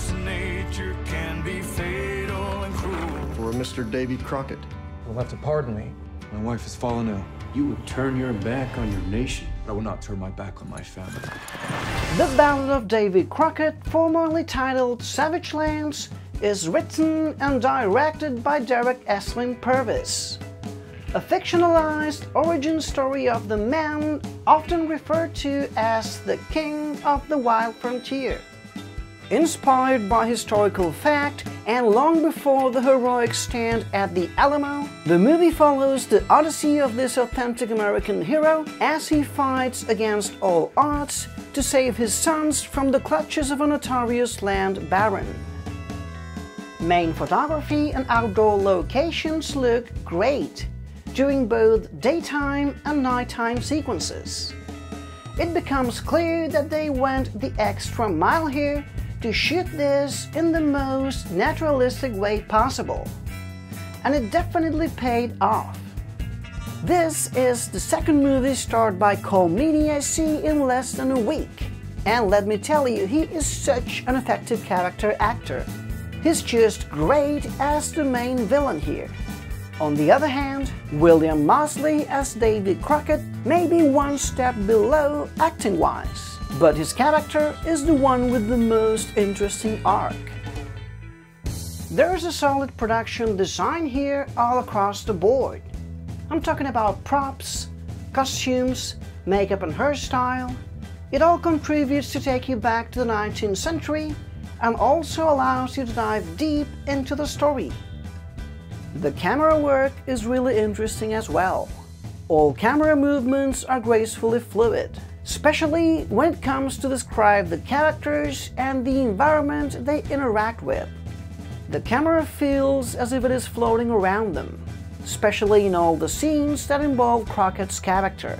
course, nature can be fatal and cruel. For a Mr. Davy Crockett. You'll have to pardon me. My wife has fallen ill. You would turn your back on your nation. I will not turn my back on my family. The Ballad of Davy Crockett, formerly titled Savage Lands, is written and directed by Derek Estlin Purvis. A fictionalized origin story of the man often referred to as the King of the Wild Frontier. Inspired by historical fact and long before the heroic stand at the Alamo, the movie follows the odyssey of this authentic American hero as he fights against all odds to save his sons from the clutches of a notorious land baron. Main photography and outdoor locations look great during both daytime and nighttime sequences. It becomes clear that they went the extra mile here to shoot this in the most naturalistic way possible. And it definitely paid off. This is the second movie starred by Colm Meaney I see in less than a week. And let me tell you, he is such an effective character actor. He's just great as the main villain here. On the other hand, William Moseley as Davy Crockett may be one step below acting-wise, but his character is the one with the most interesting arc. There's a solid production design here all across the board. I'm talking about props, costumes, makeup and hairstyle. It all contributes to take you back to the 19th century and also allows you to dive deep into the story. The camera work is really interesting as well. All camera movements are gracefully fluid, especially when it comes to describe the characters and the environment they interact with. The camera feels as if it is floating around them, especially in all the scenes that involve Crockett's character.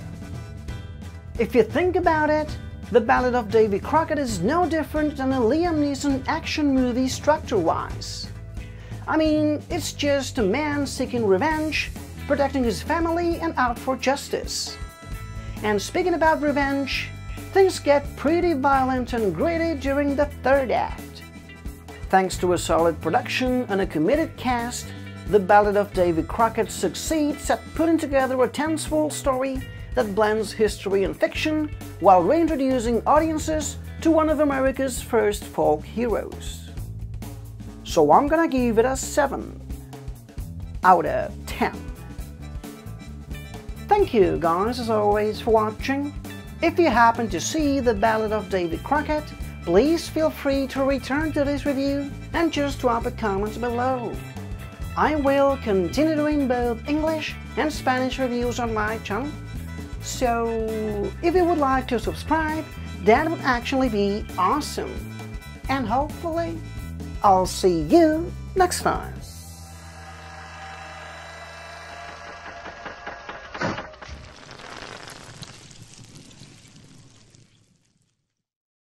If you think about it, The Ballad of Davy Crockett is no different than a Liam Neeson action movie structure-wise. I mean, it's just a man seeking revenge, protecting his family and out for justice. And speaking about revenge, things get pretty violent and gritty during the third act. Thanks to a solid production and a committed cast, The Ballad of Davy Crockett succeeds at putting together a tenseful story that blends history and fiction while reintroducing audiences to one of America's first folk heroes. So I'm gonna give it a 7 out of 10. Thank you guys as always for watching. If you happen to see The Ballad of Davy Crockett, please feel free to return to this review and just drop a comment below. I will continue doing both English and Spanish reviews on my channel. So, if you would like to subscribe, that would actually be awesome. And hopefully, I'll see you next time.